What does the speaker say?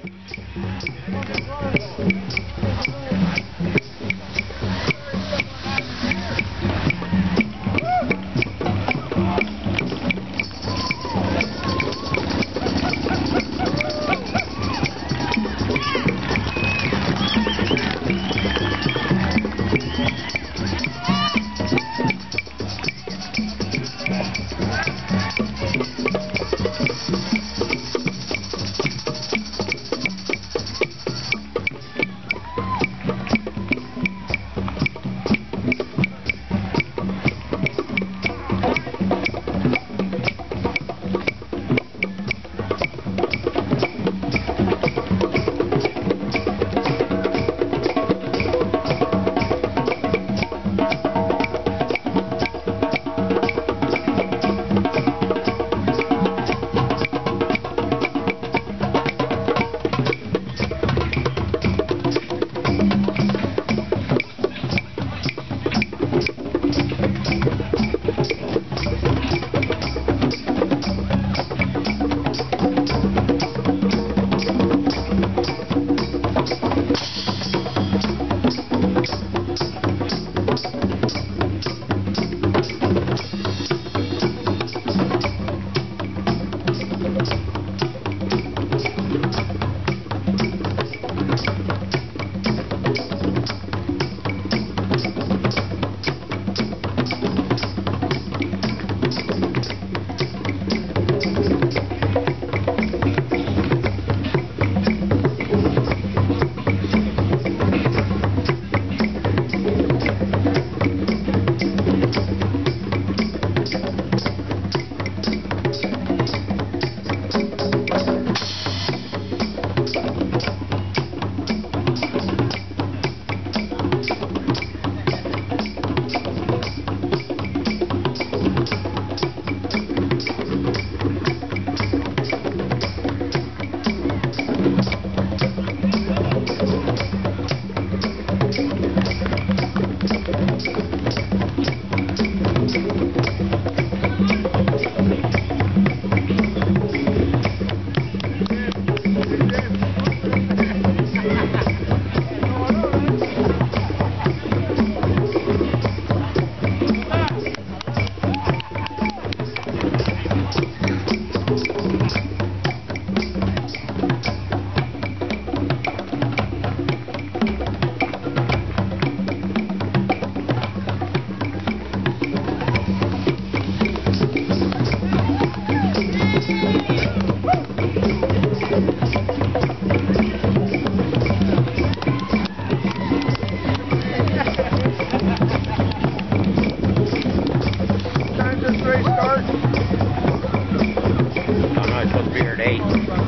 It's supposed to be here at 8.